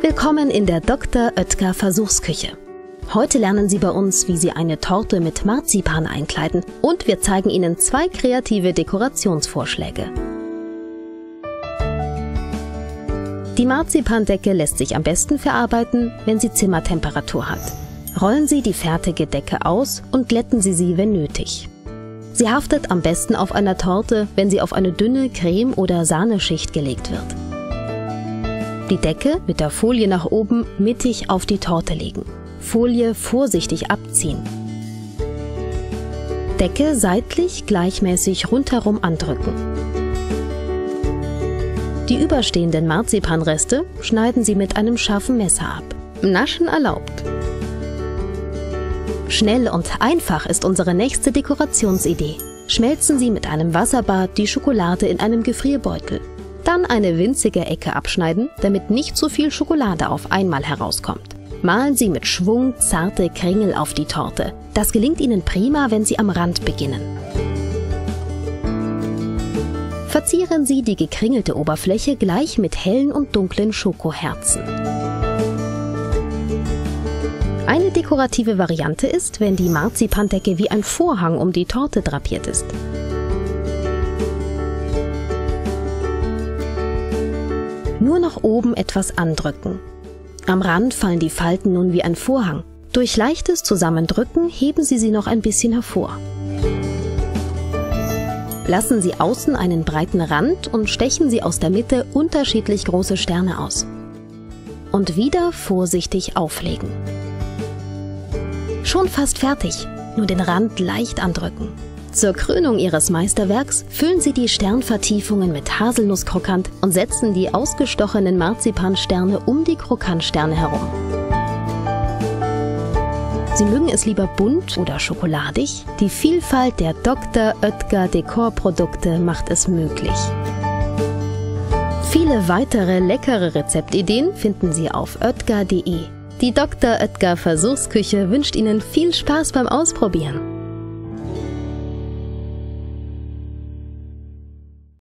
Willkommen in der Dr. Oetker Versuchsküche. Heute lernen Sie bei uns, wie Sie eine Torte mit Marzipan einkleiden, und wir zeigen Ihnen 2 kreative Dekorationsvorschläge. Die Marzipandecke lässt sich am besten verarbeiten, wenn sie Zimmertemperatur hat. Rollen Sie die fertige Decke aus und glätten Sie sie, wenn nötig. Sie haftet am besten auf einer Torte, wenn sie auf eine dünne Creme- oder Sahneschicht gelegt wird. Die Decke mit der Folie nach oben mittig auf die Torte legen. Folie vorsichtig abziehen. Decke seitlich gleichmäßig rundherum andrücken. Die überstehenden Marzipanreste schneiden Sie mit einem scharfen Messer ab. Naschen erlaubt. Schnell und einfach ist unsere nächste Dekorationsidee. Schmelzen Sie mit einem Wasserbad die Schokolade in einem Gefrierbeutel. Dann eine winzige Ecke abschneiden, damit nicht so viel Schokolade auf einmal herauskommt. Malen Sie mit Schwung zarte Kringel auf die Torte. Das gelingt Ihnen prima, wenn Sie am Rand beginnen. Verzieren Sie die gekringelte Oberfläche gleich mit hellen und dunklen Schokoherzen. Eine dekorative Variante ist, wenn die Marzipandecke wie ein Vorhang um die Torte drapiert ist. Nur nach oben etwas andrücken. Am Rand fallen die Falten nun wie ein Vorhang. Durch leichtes Zusammendrücken heben Sie sie noch ein bisschen hervor. Lassen Sie außen einen breiten Rand und stechen Sie aus der Mitte unterschiedlich große Sterne aus. Und wieder vorsichtig auflegen. Schon fast fertig, nur den Rand leicht andrücken. Zur Krönung Ihres Meisterwerks füllen Sie die Sternvertiefungen mit Haselnusskrokant und setzen die ausgestochenen Marzipansterne um die Krokantsterne herum. Sie mögen es lieber bunt oder schokoladig? Die Vielfalt der Dr. Oetker Dekorprodukte macht es möglich. Viele weitere leckere Rezeptideen finden Sie auf oetker.de. Die Dr. Oetker Versuchsküche wünscht Ihnen viel Spaß beim Ausprobieren.